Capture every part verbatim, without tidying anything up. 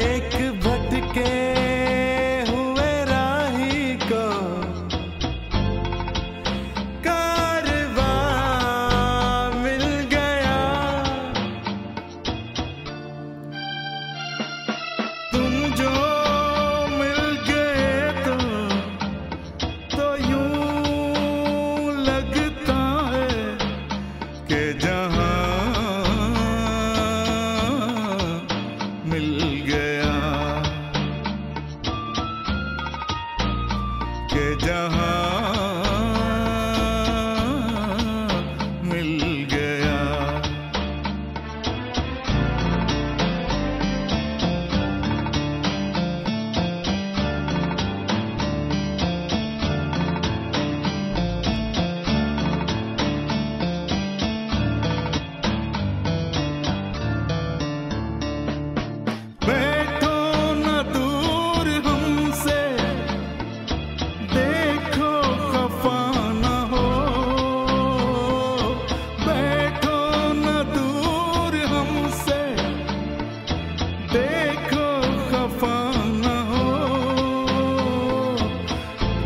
एक भटके हुए राही को कारवां मिल गया। तुम जो मिल गए तो, तो यूं लगता है कि जहां जहां मिल गया। बैठो न दूर हमसे,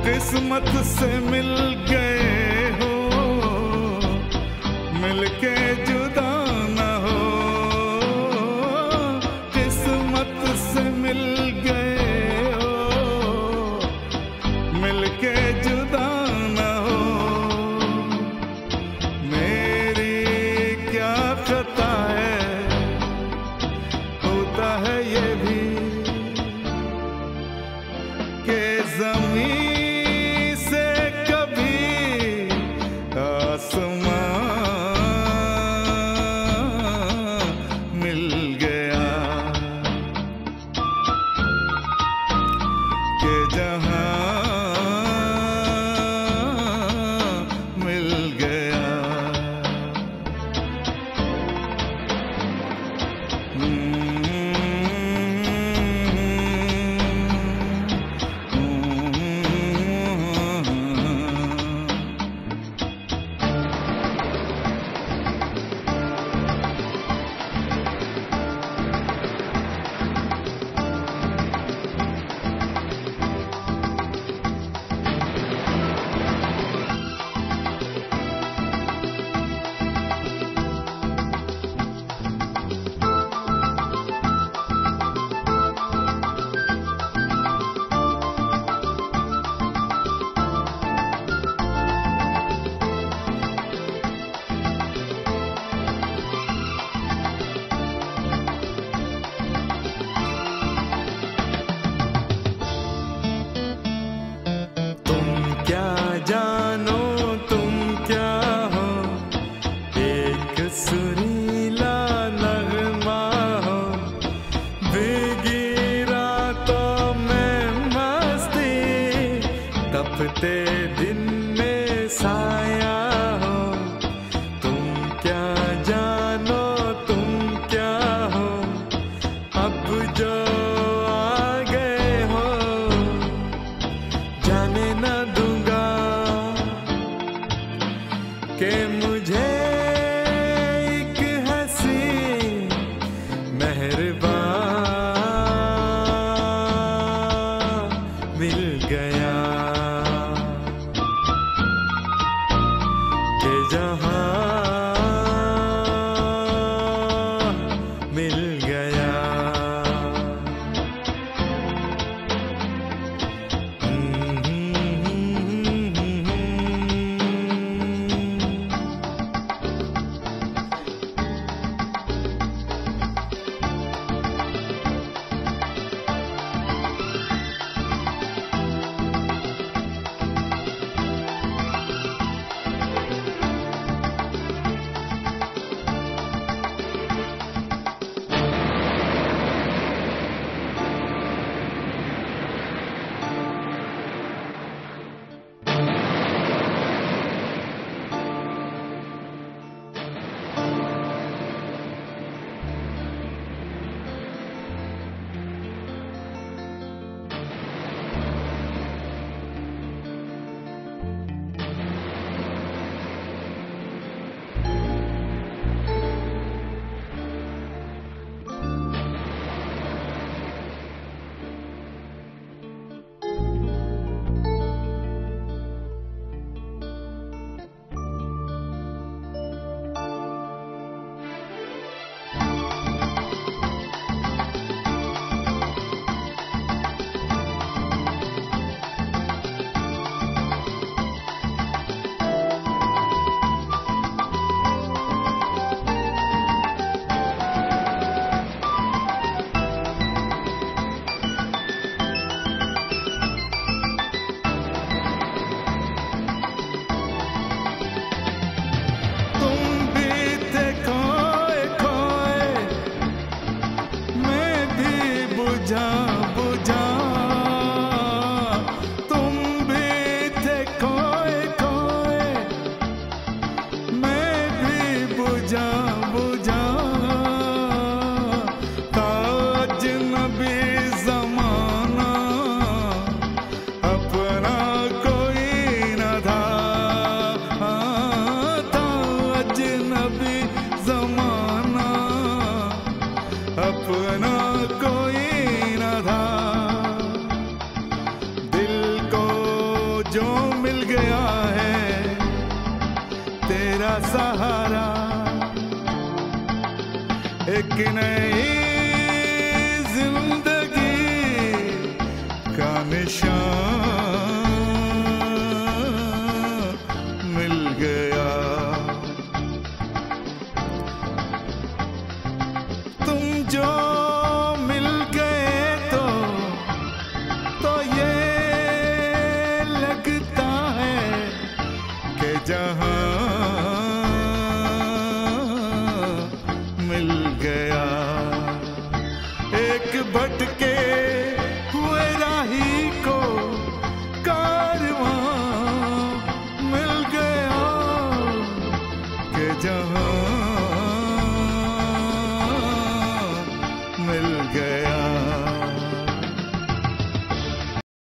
किस्मत से मिल गए हो, मिलके जुदा ना हो। किस्मत से मिल गए हो, मिलके जुदा ना हो। मेरी क्या खता है, होता है ये भी के ज़मीन से कभी अपना कोई न था, दिल को जो मिल गया है तेरा सहारा, एक नई जिंदगी का निशान मिल गया। तुम जो मिल गए तो तो ये लगता है कि जहां